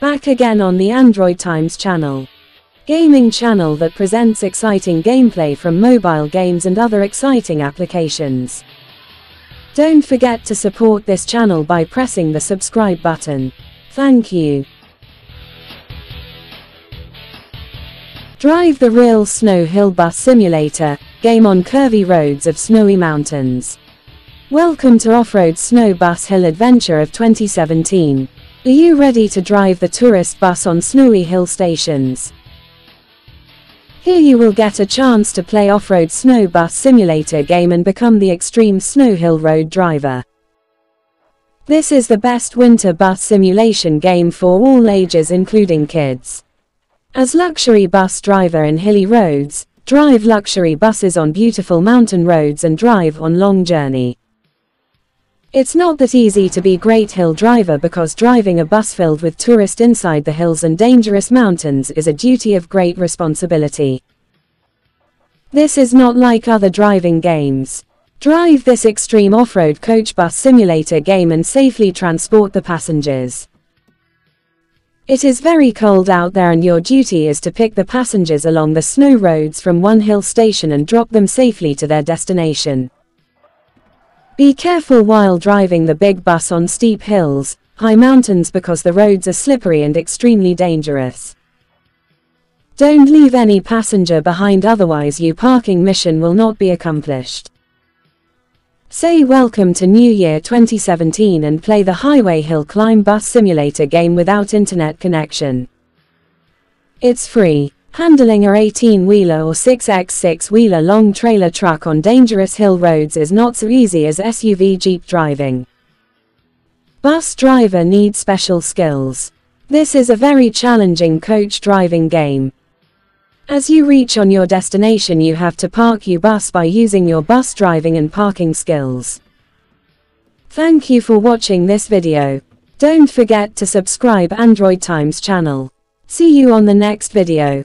Back again on the Android Times channel. Gaming channel that presents exciting gameplay from mobile games and other exciting applications. Don't forget to support this channel by pressing the subscribe button. Thank you. Drive the real Snow Hill Bus Simulator, game on curvy roads of snowy mountains. Welcome to Off-Road Snow Bus Hill Adventure of 2017. Are you ready to drive the tourist bus on snowy hill stations? Here you will get a chance to play Off-Road Snow Bus Simulator game and become the extreme Snow Hill Road driver. This is the best winter bus simulation game for all ages including kids. As luxury bus driver in hilly roads, drive luxury buses on beautiful mountain roads and drive on long journey. It's not that easy to be great hill driver because driving a bus filled with tourists inside the hills and dangerous mountains is a duty of great responsibility. This is not like other driving games. Drive this extreme off-road coach bus simulator game and safely transport the passengers. It is very cold out there and your duty is to pick the passengers along the snow roads from one hill station and drop them safely to their destination. Be careful while driving the big bus on steep hills, high mountains because the roads are slippery and extremely dangerous. Don't leave any passenger behind otherwise your parking mission will not be accomplished. Say welcome to New Year 2017 and play the Highway Hill Climb Bus Simulator game without internet connection. It's free. Handling a 18-wheeler or 6x6-wheeler long trailer truck on dangerous hill roads is not so easy as SUV Jeep driving. Bus driver needs special skills. This is a very challenging coach driving game. As you reach on your destination you have to park your bus by using your bus driving and parking skills. Thank you for watching this video. Don't forget to subscribe Android Times channel. See you on the next video.